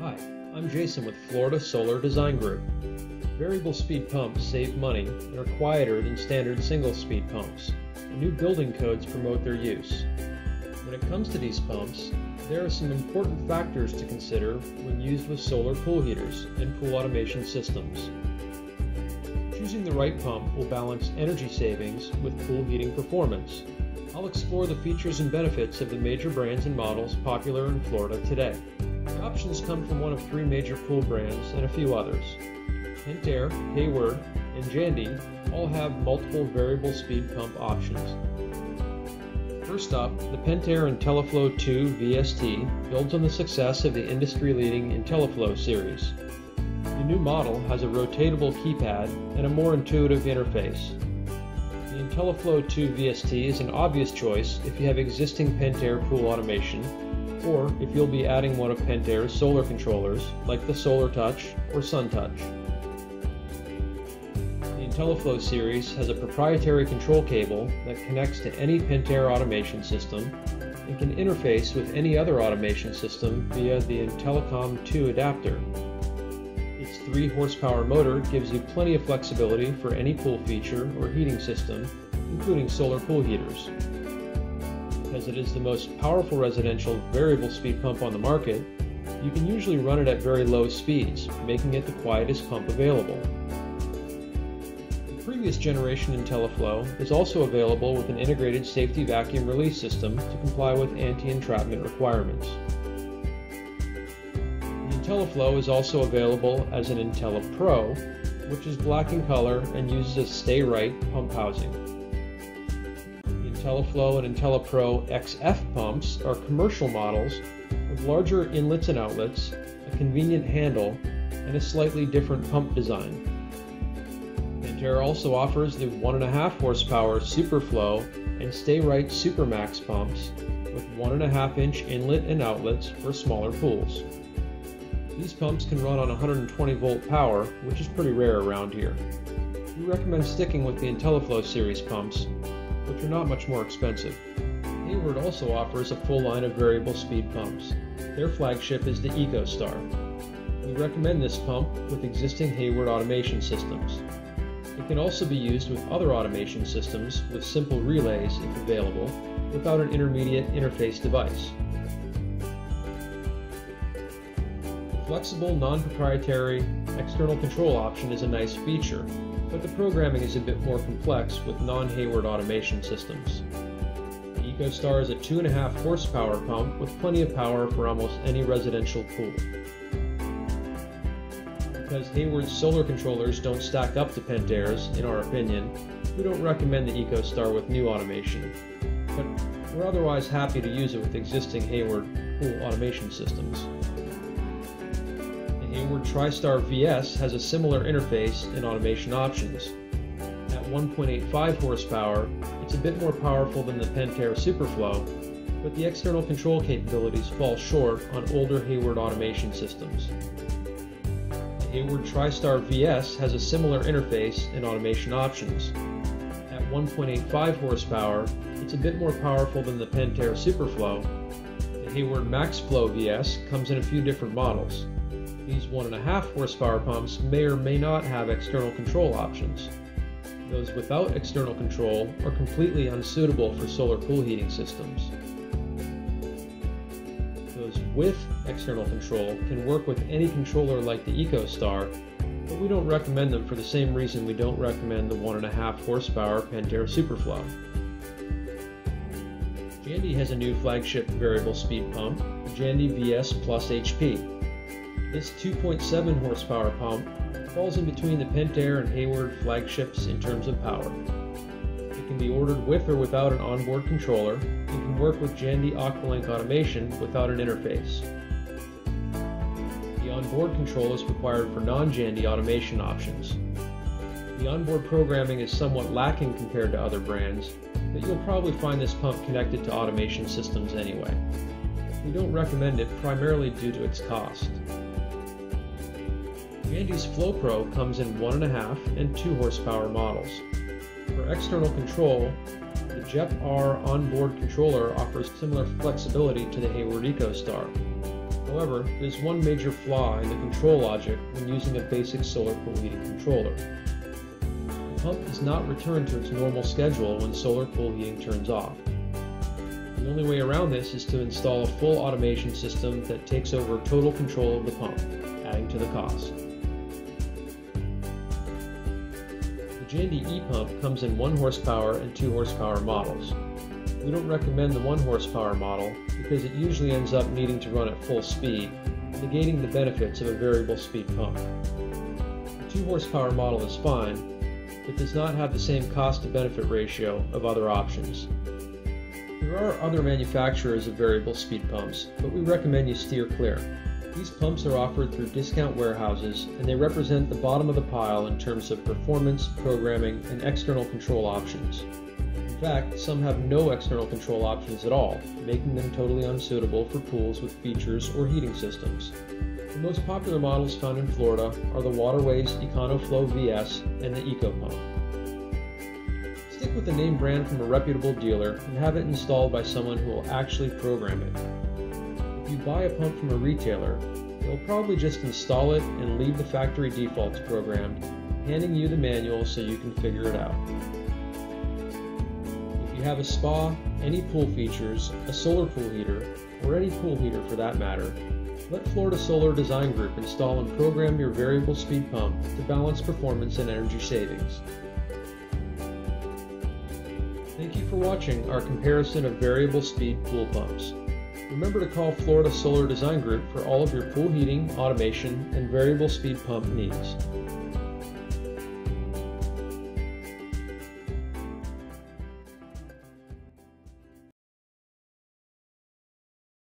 Hi, I'm Jason with Florida Solar Design Group. Variable speed pumps save money and are quieter than standard single speed pumps, and new building codes promote their use. When it comes to these pumps, there are some important factors to consider when used with solar pool heaters and pool automation systems. Choosing the right pump will balance energy savings with pool heating performance. I'll explore the features and benefits of the major brands and models popular in Florida today. The options come from one of three major pool brands and a few others. Pentair, Hayward, and Jandy all have multiple variable speed pump options. First up, the Pentair IntelliFlow 2 VST builds on the success of the industry-leading IntelliFlow series. The new model has a rotatable keypad and a more intuitive interface. The IntelliFlow 2 VST is an obvious choice if you have existing Pentair pool automation, or if you'll be adding one of Pentair's solar controllers like the SolarTouch or SunTouch. The IntelliFlow series has a proprietary control cable that connects to any Pentair automation system and can interface with any other automation system via the IntelliCom 2 adapter. Its 3-horsepower motor gives you plenty of flexibility for any pool feature or heating system, including solar pool heaters. As it is the most powerful residential variable speed pump on the market, you can usually run it at very low speeds, making it the quietest pump available. The previous generation IntelliFlow is also available with an integrated safety vacuum release system to comply with anti-entrapment requirements. IntelliFlow is also available as an IntelliPro, which is black in color and uses a StayRight pump housing. The IntelliFlow and IntelliPro XF pumps are commercial models with larger inlets and outlets, a convenient handle, and a slightly different pump design. Pentair also offers the 1.5-horsepower Superflow and StayRight Supermax pumps with 1.5-inch inlet and outlets for smaller pools. These pumps can run on 120-volt power, which is pretty rare around here. We recommend sticking with the IntelliFlow series pumps, which are not much more expensive. Hayward also offers a full line of variable speed pumps. Their flagship is the EcoStar. We recommend this pump with existing Hayward automation systems. It can also be used with other automation systems with simple relays, if available, without an intermediate interface device. Flexible, non-proprietary external control option is a nice feature, but the programming is a bit more complex with non-Hayward automation systems. The EcoStar is a 2.5-horsepower pump with plenty of power for almost any residential pool. Because Hayward's solar controllers don't stack up to Pentair's, in our opinion, we don't recommend the EcoStar with new automation, but we're otherwise happy to use it with existing Hayward pool automation systems. Hayward TriStar VS has a similar interface and automation options. At 1.85 horsepower, it's a bit more powerful than the Pentair Superflow, but the external control capabilities fall short on older Hayward automation systems. The Hayward TriStar VS has a similar interface and automation options. At 1.85 horsepower, it's a bit more powerful than the Pentair Superflow. The Hayward MaxFlow VS comes in a few different models. These 1.5-horsepower pumps may or may not have external control options. Those without external control are completely unsuitable for solar pool heating systems. Those with external control can work with any controller like the EcoStar, but we don't recommend them for the same reason we don't recommend the 1.5-horsepower Pentair Superflow. Jandy has a new flagship variable speed pump, Jandy VS Plus HP. This 2.7-horsepower pump falls in between the Pentair and Hayward flagships in terms of power. It can be ordered with or without an onboard controller and can work with Jandy Aqualink automation without an interface. The onboard control is required for non-Jandy automation options. The onboard programming is somewhat lacking compared to other brands, but you'll probably find this pump connected to automation systems anyway. We don't recommend it primarily due to its cost. Jandy's FlowPro comes in 1.5 and 2-horsepower models. For external control, the JEP-R onboard controller offers similar flexibility to the Hayward EcoStar. However, there's one major flaw in the control logic when using a basic solar pool heating controller. The pump does not return to its normal schedule when solar pool heating turns off. The only way around this is to install a full automation system that takes over total control of the pump, adding to the cost. The Jandy E-Pump comes in 1 horsepower and 2 horsepower models. We don't recommend the 1 horsepower model because it usually ends up needing to run at full speed, negating the benefits of a variable speed pump. The 2 horsepower model is fine, but does not have the same cost-to-benefit ratio of other options. There are other manufacturers of variable speed pumps, but we recommend you steer clear. These pumps are offered through discount warehouses, and they represent the bottom of the pile in terms of performance, programming, and external control options. In fact, some have no external control options at all, making them totally unsuitable for pools with features or heating systems. The most popular models found in Florida are the Waterways EconoFlow VS and the Eco Pump. Stick with the name brand from a reputable dealer and have it installed by someone who will actually program it. If you buy a pump from a retailer, they'll probably just install it and leave the factory defaults programmed, handing you the manual so you can figure it out. If you have a spa, any pool features, a solar pool heater, or any pool heater for that matter, let Florida Solar Design Group install and program your variable speed pump to balance performance and energy savings. Thank you for watching our comparison of variable speed pool pumps. Remember to call Florida Solar Design Group for all of your pool heating, automation, and variable speed pump needs.